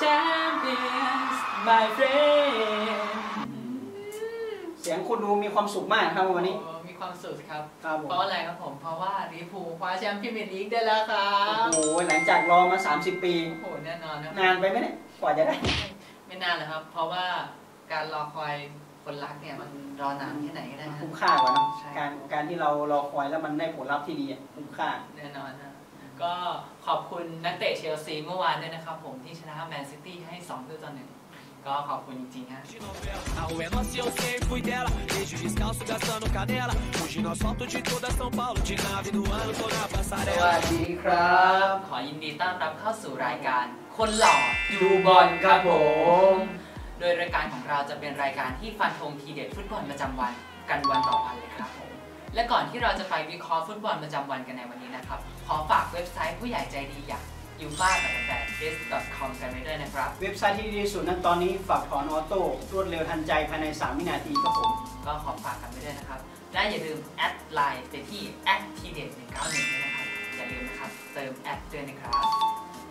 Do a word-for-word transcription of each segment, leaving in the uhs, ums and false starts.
champions my friend เสียงคุณดูมีความสุขมากครับวันนี้มีความสุขครับเพราะอะไรครับผมเพราะว่าลิเวอร์พูลคว้าแชมป์พรีเมียร์ลีกได้แล้วครับโอ้โหหลังจากรอมาสามสิบปีโอ้โหแน่นอนนานไปไหมเนี่ยกว่าจะได้ไม่นานเลยครับเพราะว่าการรอคอยคนรักเนี่ยมันรอนานแค่ไหนก็ได้คุ้มค่ากว่านะการการที่เรารอคอยแล้วมันได้ผลลัพธ์ที่ดีคุ้มค่าแน่นอนนะก็ขอบคุณนักเตะเชลซีเมื่อวานด้วยนะครับผมที่ชนะแมนซิตี้ให้สองต่อหนึ่งก็ขอบคุณจริงๆฮะสวัสดีครับขอยินดีต้อนรับเข้าสู่รายการคนหล่อดูบอลครับผมโดยรายการของเราจะเป็นรายการที่ฟันธงทีเด็ดฟุตบอลประจำวันกันวันต่อวันเลยครับผมและก่อนที่เราจะไปวิเคราะห์ฟุตบอลประจำวันกันในวันนี้นะครับขอฝากเว็บไซต์ผู้ใหญ่ใจดีอย่างยูฟ่ากับแฟนเฟซ .com กันไว้ด้วยนะครับเว็บไซต์ที่ดีสุดนั้นตอนนี้ฝากถอนออโต้รวดเร็วทันใจภายในสามวินาทีครับผมก็ขอฝากกันไว้ด้วยนะครับและอย่าลืมแอดไลน์ไปที่แอดทีเด็ดหนึ่งเก้าหนึ่งด้วยนะครับอย่าลืมนะครับเติมแอดด้วยนะครับ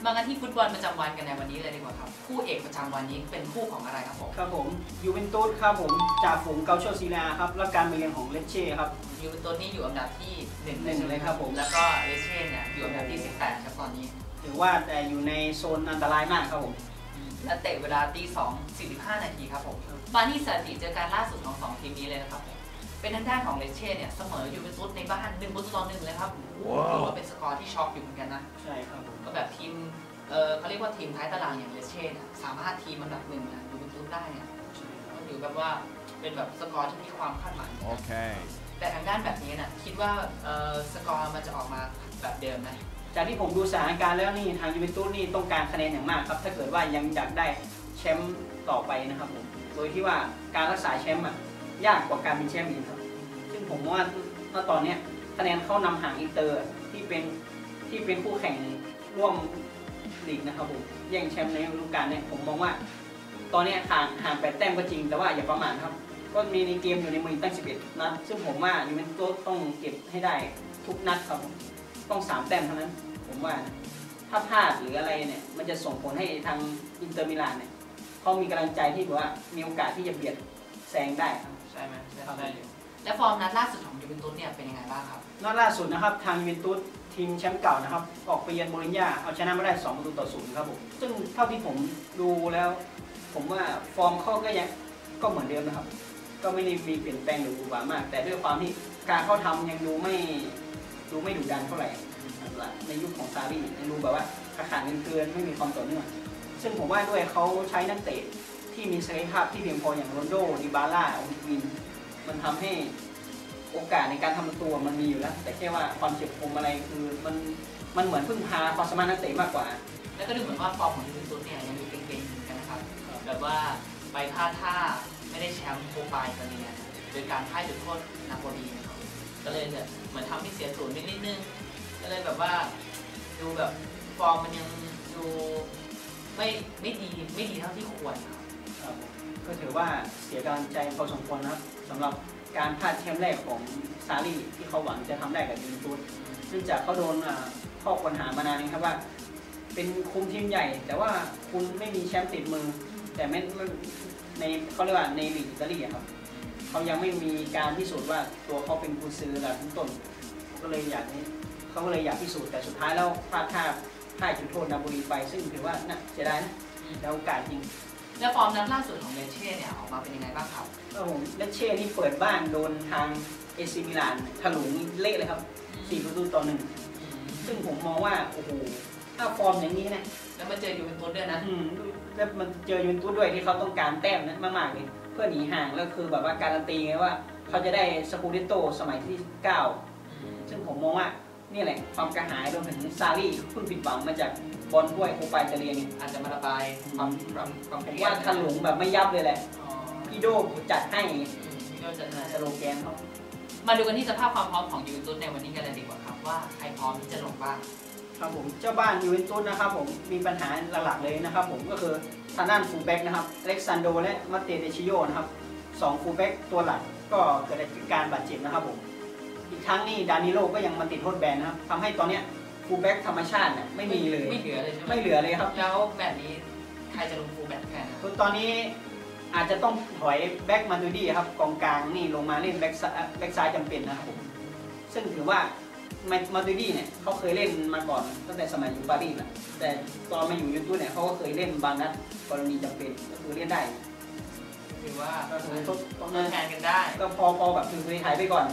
มากันที่ฟุตบอลประจำวันกันในวันนี้เลยดีกว่าครับคู่เอกประจำวันนี้เป็นคู่ของอะไรครับผมครับผมยูเวนตุสครับผมจ่าฝูงเกาโชซีนาครับและการมาเยือนของเลเช่ครับยูเวนตุสนี่อยู่อันดับที่หนึ่งเลยครับผมแล้วก็เลเช่เนี่ยอยู่อันดับที่สิบแปดครับตอนนี้ถือว่าแต่อยู่ในโซนอันตรายมากครับผมและเตะเวลาตีสองสี่สิบห้านาทีครับผมมาที่สถิติเจอการล่าสุดของสองทีมนี้เลยนะครับเป็นทางด้านของเลเช่เนี่ยเสมอยูเวนตุสในบ้านหนึ่งประตูต่อหนึ่งเลยครับถือว่าเป็นสกอร์ที่ช็อกอยู่เหมือนกันนะใช่ครับก็แบบทีมเขาเรียกว่าทีมท้ายตารางอย่างเลสเช่สามารถทีมอันดับหนึ่งนะดูเป็นรูปได้เนี่ยมันถือแบบว่าเป็นแบบสกอร์ที่มีความคาดหมายโอเคแต่ทางด้านแบบนี้น่ะคิดว่าสกอร์มันจะออกมาแบบเดิมไหมจากที่ผมดูสถานการณ์แล้วนี่ทางยูเวนตุสนี่ต้องการคะแนนอย่างมากครับถ้าเกิดว่ายังอยากได้แชมป์ต่อไปนะครับผมโดยที่ว่าการรักษาแชมป์อ่ะยากกว่าการเป็นแชมป์อีกครับซึ่งผมว่าณตอนนี้คะแนนเข้านำห่างอินเตอร์ที่เป็นที่เป็นคู่แข่งร่วมลีกนะครับผมแย่งแชมป์ในฤดูกาลเนี่ยผมมองว่าตอนนี้ห่างห่างแปดแต้มก็จริงแต่ว่าอย่าประมาทครับก็มีในเกมอยู่ในมือตั้งสิบเอ็ดนัดซึ่งผมว่ายูเวนตุสต้องเก็บให้ได้ทุกนัดครับผมต้องสามแต้มเท่านั้นผมว่าถ้าพลาดหรืออะไรเนี่ยมันจะส่งผลให้ทางอินเตอร์มิลานเนี่ยเขามีกำลังใจที่แบบว่ามีโอกาสที่จะเบียดแซงได้ครับใช่ไหมใช่และฟอร์มนัดล่าสุดของยูเวนตุสเนี่ยเป็นยังไงบ้างครับนัดล่าสุดนะครับทางยูเวนตุสทีมแชมป์เก่านะครับออกไปเยือนโบลิญญาเอาชนะมาได้สองประตูต่อศูนย์ครับผมซึ่งเท่าที่ผมดูแล้วผมว่าฟอร์มเขาก็ยังก็เหมือนเดิมนะครับก็ไม่ได้มีเปลี่ยนแปลงหรือบูบามากแต่ด้วยความที่การเข้าทำยังดูไม่ดูไม่ดุดันเท่าไหร่ในยุคของซารี่ยังดูแบบว่าขาดเงินเกินไม่มีความต่อเนื่องซึ่งผมว่าด้วยเขาใช้นักเตะที่มีศักยภาพที่เพียงพออย่างโรนโดดิบาร่าอวินมันทำให้โอกาสในการทำตัวมันมีอยู่แล้วแต่แค่ว่าความเจ็บคมอะไรคือมันมันเหมือนพึ่งพาความสามารถนักเตะมากกว่าแล้วก็ดูเหมือนว่าฟอร์มของยูเวนตุสเนี่ยยังมีเก่งๆเหมือนกันนะครับแบบว่าไปพลาดท่าไม่ได้แชมป์โคปาอิตาเลียนโดยการพ่ายจุดโทษนาโปลีก็เลยเนี่ยเหมือนทำให้เสียศูนย์นิดนึงก็เลยแบบว่าดูแบบฟอร์มมันยังดูไม่ไม่ดีไม่ดีเท่าที่ควรครับก็ถือว่าเสียกำลังใจพอสมควรนะครับสำหรับการพลาดแชมป์แรกของซารี่ที่เขาหวังจะทำได้กับยูเวนตุสเนื่องจากเขาโดนข้อปัญหามานานนะครับว่าเป็นคุมทีมใหญ่แต่ว่าคุณไม่มีแชมป์ติดมือแต่ไม่ในเขาเรียกว่าในลีกอิตาลีครับเขายังไม่มีการพิสูจน์ว่าตัวเขาเป็นกุญซือระดับต้นก็เลยอยากเขาก็เลยอยากพิสูจน์แต่สุดท้ายแล้วพลาดท่าท่าจุดโทษนาโปลีไปซึ่งถือว่าน่าเสียดายนะแล้วโอกาสจริงแล้วฟอร์มนัดล่าสุดของเลเช่เนี่ยออกมาเป็นยังไงบ้างครับครับผมเลเช่ที่เปิดบ้านโดนทางเอซิมิลานถลุงเละเลยครับสี่ประตูต่อหนึ่งซึ่งผมมองว่าโอ้โหถ้าฟอร์มอย่างนี้นะแล้วมาเจอยูเวนตุสด้วยนะแล้วมันเจอยูเวนตุสด้วยที่เขาต้องการแต้มนั้นมากๆเลยเพื่อหนีห่างแล้วคือแบบว่าการันตีไงว่าเขาจะได้สกูเดโต้สมัยที่เก้าซึ่งผมมองว่านี่แหละความกระหายรวมถึงซารี่เพิ่งปิดบังมาจากบอลด้วยโคปาอิตาเลียนอาจจะมาระบายความความความผมว่าถลุงแบบไม่ยับเลยแหละพี่โดจัดให้พี่โดจัดให้สโลแกนเขามาดูกันที่สภาพความพร้อมของยูเวนตุสในวันนี้กันเลยดีกว่าครับว่าใครพร้อมที่จะลงบ้างครับผมเจ้าบ้านยูเวนตุสนะครับผมมีปัญหาหลักๆเลยนะครับผมก็คือทางด้านฟูลแบ็กนะครับอเล็กซานโดและมาเตเดชิโยนะครับสองฟูลแบ็กตัวหลักก็เกิดการบาดเจ็บนะครับผมอีกทั้งนี่ดานิโลก็ยังมาติดโทษแบนนะครับทำให้ตอนเนี้ยฟูลแบ็กธรรมชาติเนี่ยไม่มีเลยไม่เหลือเลยครับแล้วแบบนี้ ใครจะลงฟูลแบ็คแทนคือตอนนี้อาจจะต้องถอยแบ็คมาตูดี้ครับกองกลางนี่ลงมาเล่นแบ็คซ้ายจำเป็นนะครับผมซึ่งถือว่ามาตูดี้เนี่ยเขาเคยเล่นมาก่อนตั้งแต่สมัยอยู่ปารีสนะแต่ตอนมาอยู่ยูทูบเนี่ยเขาก็เคยเล่นบางนัดกรณีจำเป็นก็คือเล่นได้ถือว่าก็คือทดลองแทนกันได้ก็พอๆแบบคือถ่ายไปก่อน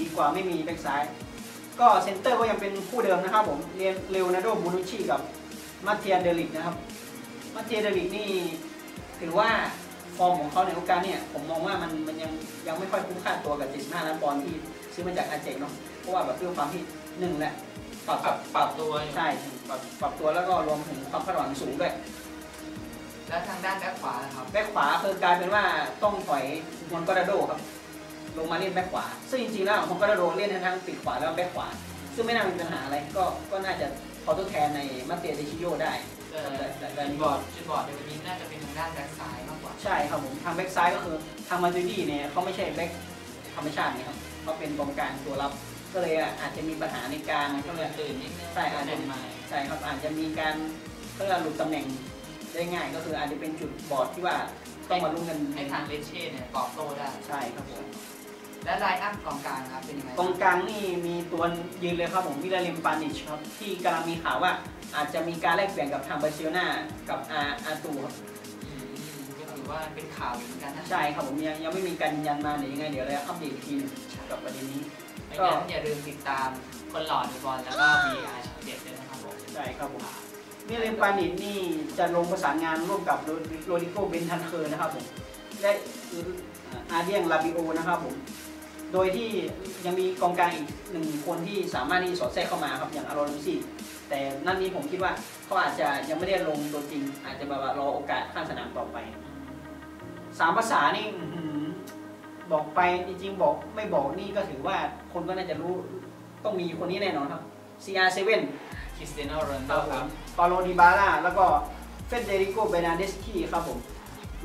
ดีกว่าไม่มีแบ็คซ้ายก็เซนเตอร์ก็ยังเป็นคู่เดิมนะครับผมเรียนเลโอนาร์โด บูนูชชีกับมาเทียเดลิกนะครับมาเทียเดลิกนี่ถือว่าฟอร์มของเขาในโอกาสเนี่ยผมมองว่ามันมันยังยังไม่ค่อยคุ้มค่าตัวกับเจ็ดสิบห้าล้านปอนด์ที่ซื้อมาจากอาเจกเนาะเพราะว่าแบบเรื่องความที่หนึ่งแหละปรับปรับตัวใช่ปรับปรับตัวแล้วก็รวมถึงความคาดหวังสูงด้วยแล้วทางด้านแบ็คขวานะครับแบ็คขวาคือกลายเป็นว่าต้องถอยมอนกราโดครับลงมาเล่นแบ็คขวาซึ่งจริงๆแล้วมอนกราโดเล่นทั้งปีกขวาแล้วแบ็คขวาซึ่งไม่น่ามีปัญหาอะไรก็ก็น่าจะพอทดแทนในมาเตียเดชิโยได้จุดบอดจุดบอดในวันนี้น่าจะเป็นทางด้านแบ็คซ้ายมากกว่าใช่ครับผมทางแบ็คซ้ายก็คือทางมาตูดี้เนี่ยเขาไม่ใช่แบ็คธรรมชาตินะครับเขาเป็นกองกลางตัวรับก็เลยอาจจะมีปัญหาในการก็เลยตื่นนิดนึงใช่อาจจะใช่ครับอาจจะมีการก็หลุดตำแหน่งได้ง่ายก็คืออาจจะเป็นจุดบอดที่ว่าต้องมาลุ้นกันให้ทางเลเช่เนี่ยตอบโต้ได้ใช่ครับผมและไลน์อัพกองกลางครับเป็นยังไงกองกลางนี่มีตัวยืนเลยครับผมวิลาเลียม ปานิชครับที่กำลังมีข่าวว่าอาจจะมีการแลกเปลี่ยนกับทางบาร์เซโลนากับอาอาตูครับก็ถือว่าเป็นข่าวเหมือนกันนะใช่ครับผมยังยังไม่มีการยืนยันมาเดี๋ยวยังไงเดี๋ยวเราอัปเดตทีมกับประเด็นนี้ก็อย่าลืมติดตามคนหล่อในบอลแล้วก็มีอาชีพเด็ดด้วยนะครับผมใช่ครับผมวิลาเลียม ปานิชนี่จะลงประสานงานร่วมกับโรดิโก เบนทันเคอร์นะครับผมและอาเดียง ลาบิโอนะครับผมโดยที่ยังมีกองกลางอีกหนึ่งคนที่สามารถที่สอดแทรกเข้ามาครับอย่างอารอนลูซี่แต่นั่นนี้ผมคิดว่าเขาอาจจะยังไม่ได้ลงตัวจริงอาจจะแบบรอโอกาสข้างสนามต่อไปสามภาษานี่บอกไปจริงๆบอกไม่บอกนี่ก็ถือว่าคนก็น่าจะรู้ต้องมีคนนี้แน่นอนครับ ซี อาร์ เซเว่น คริสเตียโน โรนัลโด้ครับปาโล ดิบาร่าแล้วก็เฟเดริโก เบรนาเดสกี้ครับผม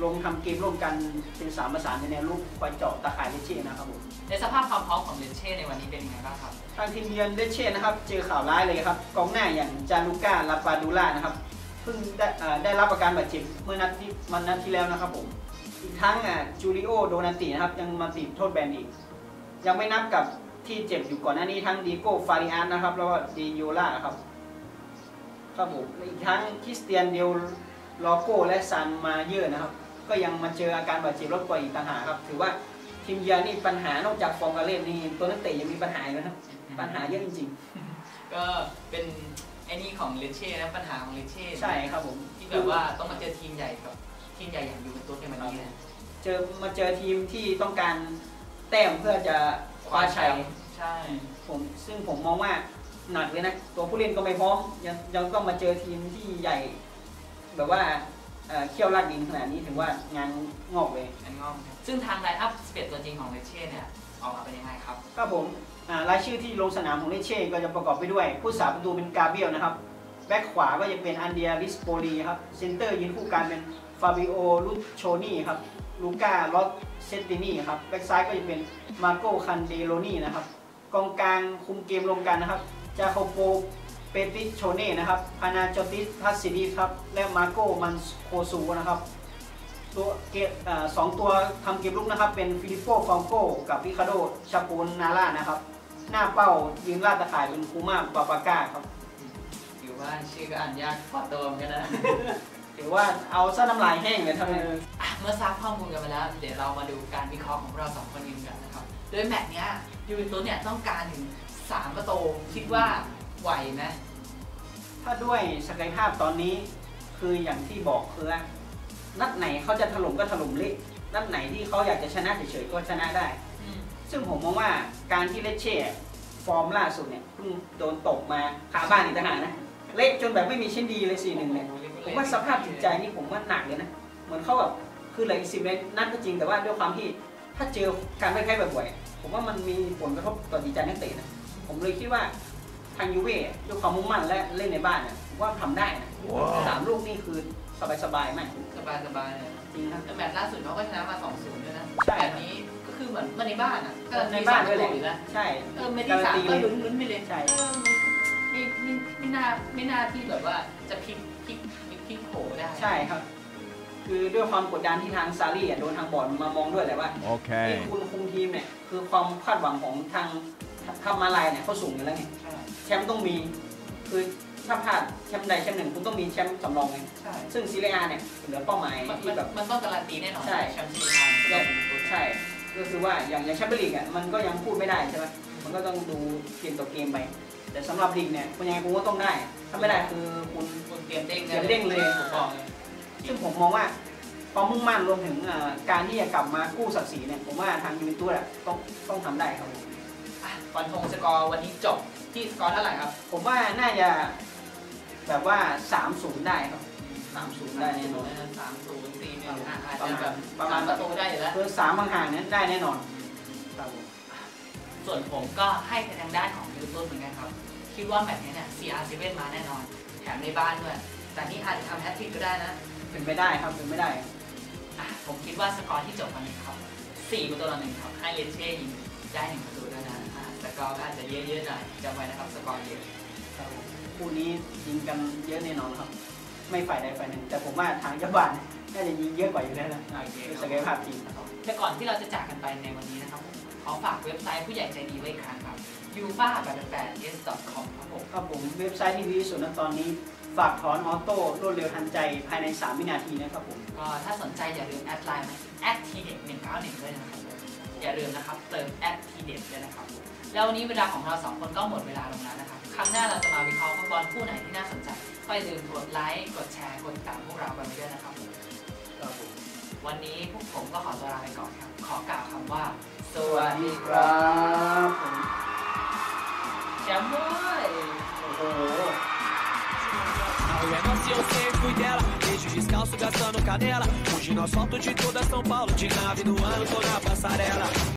ลงทำเกมร่วมกันเป็นสามประสานในแนวรุกคอยเจาะตาข่ายเลเช่นะครับผมในสภาพความพร้อมของเลเช่ในวันนี้เป็นยังไงบ้างครับทางทีมเยือนเลเช่นะครับเจอข่าวร้ายเลยครับกองหน้าอย่างจารุก้า ลาปาดูล่านะครับเพิ่งได้ได้รับอาการบาดเจ็บเมื่อนัดที่มันนัดที่แล้วนะครับผมอีกทั้งจูริโอ โดนาตินะครับยังมาติดโทษแบนอีกยังไม่นับกับที่เจ็บอยู่ก่อนหน้านี้ทั้งดิโก้ ฟาริอัสนะครับแล้วก็ดิโยล่าครับครับผมอีกทั้งคริสเตียน เดล โลโก้และซานมาเยอร์นะครับก็ยังมาเจออาการบาดเจ็บรบกวนอีกต่างหากครับถือว่าทีมเยือนนี่ปัญหานอกจากฟอร์มการเล่นนี่ตัวนักเตะยังมีปัญหาเลยครับปัญหาเยอะจริงๆก็เป็นไอ้นี่ของเลเช่นะปัญหาของเลเช่ใช่ครับผมที่แบบว่าต้องมาเจอทีมใหญ่กับทีมใหญ่อย่างยูเวนตุสในวันนี้นะเจอมาเจอทีมที่ต้องการแต้มเพื่อจะคว้าชัยใช่ผมซึ่งผมมองว่าหนักเลยนะตัวผู้เล่นก็ไม่พร้อมยังยังต้องมาเจอทีมที่ใหญ่แบบว่าเขี้ยวลากดินขนาดนี้ถือว่างานงอกเลยงานงอกซึ่งทางไลน์อัพสเปซตัวจริงของเลเช่เนี่ยออกมาเป็นยังไงครับก็ผมรายชื่อที่ลงสนามของเลเช่ก็จะประกอบไปด้วยผู้สาประตูเป็นกาเบรียลนะครับแบ็คขวาก็จะเป็นอันเดียริสโปลีครับเซนเตอร์ยืนคู่กันเป็นฟาบิโอลุชโชนี่ครับลูก้าลอสเซตินี่ครับแบ็คซ้ายก็จะเป็นมาโกคันเดโลนี่นะครับกองกลางคุมเกมลงกันนะครับจาโคโปเปติชโชเน่นะครับพานาจอติสทัสซิดีครับและมาโกมันโคซูนะครับตัวเกตสองตัวทำเกมลุกนะครับเป็นฟิลิปโปฟองโกกับริคาโดชาปูนนาร่านะครับหน้าเป้ายืนลาดตะข่ายเป็นคูม่าปาปาก้าครับถือว่าชื่อก็อ่านยากกว่าเดิมกันนะถือว่าเอาซะน้ำลายแห้งเลยทำไมเมื่อทราบข้อมูลกันไปแล้วเดี๋ยวเรามาดูการวิเคราะห์ของเราสองคนยืนกันนะครับโดยแมตช์เนี้ยยูเวนตุสเนี่ยต้องการถึงสามประตูคิดว่าไหวไหมถ้าด้วยศักยภาพตอนนี้คืออย่างที่บอกคือนัดไหนเขาจะถล่มก็ถล่มเละนัดไหนที่เขาอยากจะชนะเฉยๆก็ชนะได้ซึ่งผมมองว่าการที่เลเช่ฟอร์มล่าสุดเนี่ยเพิ่งโดนตกมาขาบ้านอีกต่างหากนะเละจนแบบไม่มีเช่นดีเลยสี่หนึ่งเนี่ยผมว่าสภาพจิตใจนี่ผมว่าหนักเลยนะเหมือนเขาแบบคือเหลืออีกสิบเมตรนั่นก็จริงแต่ว่าด้วยความที่ถ้าเจอการไม่แพ้บ่อยๆผมว่ามันมีผลกระทบต่อจิตใจนักเตะนะผมเลยคิดว่าทางยูเว่ด้วยความมุ่งมั่นและเล่นในบ้านเนี่ยว่าทำได้นะสามลูกนี่คือสบายสบายไหมสบายสบายเลยจริงครับแต่แมตช์ล่าสุดเขาก็ชนะมา สองศูนย์ ด้วยนะใช่แบบนี้ก็คือเหมือนมาในบ้านอ่ะในบ้านด้วยแหละใช่เออไม่ได้สามก็ลุ้นลุ้นไม่เลยใช่ไม่ไม่ไม่น่าไม่น่าที่แบบว่าจะพลิกพลิกพลิกโผได้ใช่ครับ คือด้วยความกดดันที่ทางซารี่โดนทางบอร์ดมามองด้วยแหละว่าที่คุณคุมทีมเนี่ยคือความคาดหวังของทางทำมาลายเนี่ยเขาสูงอยู่แล้วไงแชมป์ต้องมีคือถ้าพลาดแชมป์ใดแชมป์หนึ่งคุณต้องมีแชมป์สำรองไงซึ่งซีเรียเนี่ยเหลือเป้าหมายที่แบบมันต้องการันตีแน่นอนใช่แชมป์ซีเรียใช่ก็คือว่าอย่างอย่างแชมเปี้ยนลีกอ่ะมันก็ยังพูดไม่ได้ใช่ไหมมันก็ต้องดูเกมต่อเกมไปแต่สำหรับลีกเนี่ยคุณยังไงคุณก็ต้องได้ถ้าไม่ได้คือคุณคุณเตรียมเด้งเลยเตรียมเด้งเลยถูกต้องซึ่งผมมองว่าความมุ่งมั่นรวมถึงการที่จะกลับมากู้ศักดิ์ศรีเนี่ยผมว่าทางยูเวนตุสอ่ะต้องต้องทำได้ครับฟันธงสกอร์วันนี้จบที่สกอร์เท่าไหร่ครับผมว่าน่าจะแบบว่า สามศูนย์ ได้ครับ สามศูนย์ ได้แน่นอน สามศูนย์ สี่ หนึ่ง อาจจะแบบประมาณประตูได้อยู่แล้วคือสามบางห่างนั้นได้แน่นอนส่วนผมก็ให้ทางด้านของยูเวนตุสเหมือนกันครับคิดว่าแมตช์นี้เนี่ย ซี อาร์ เซเว่น มาแน่นอนแถมในบ้านด้วยแต่นี่อาจจะทำแฮตทริกก็ได้นะเป็นไปได้ครับเป็นไปได้ผมคิดว่าสกอร์ที่จบวันนี้ครับสี่ประตูต่อหนึ่งครับให้เลเช่ยิงได้หนึ่งประตูแล้วนะสกอร์อาจจะเยอะๆหน่อยจำไว้นะครับสกอร์เยอะคู่นี้ยิงกันเยอะแน่นอนครับไม่ฝ่ายใดฝ่ายหนึ่งแต่ผมว่าทางเจ้าบ้านน่าจะยิงเยอะกว่าอยู่แล้วนะศักยภาพทีมแต่ก่อนที่เราจะจากกันไปในวันนี้นะครับขอฝากเว็บไซต์ผู้ใหญ่ใจดีไว้อีกครั้งครับ ยูฟ่า แปด แปด เอส ดอท คอม ครับผมครับผมเว็บไซต์ที่ดีที่สุดณตอนนี้ฝากถอนออโต้รวดเร็วทันใจภายในสามวินาทีนะครับผมก็ถ้าสนใจอย่าลืมแอดไลน์มา แอท ที เด็ด หนึ่ง เก้า หนึ่งด้วยนะครับอย่าลืมนะครับเติม แอท ที เด็ด ด้วยนะครับแล้ววันนี้เวลาของเราสองคนก็หมดเวลาลงแล้วนะครับครั้งหน้าเราจะมาวิเคราะห์ฟุตบอลคู่ไหนที่น่าสนใจก็อย่าลืมกดไลค์กดแชร์กดติดตามพวกเราไปด้วยนะครับครับผมวันนี้พวกผมก็ขอตัวลาไปก่อนครับขอกล่าวคำว่าสวัสดีครับแชมป์ด้วยโอ้โหEu é nossa e eu sempre fui dela Beijo descalço gastando canela Hoje nós solto de toda São Paulo De nave no ano, tô na passarela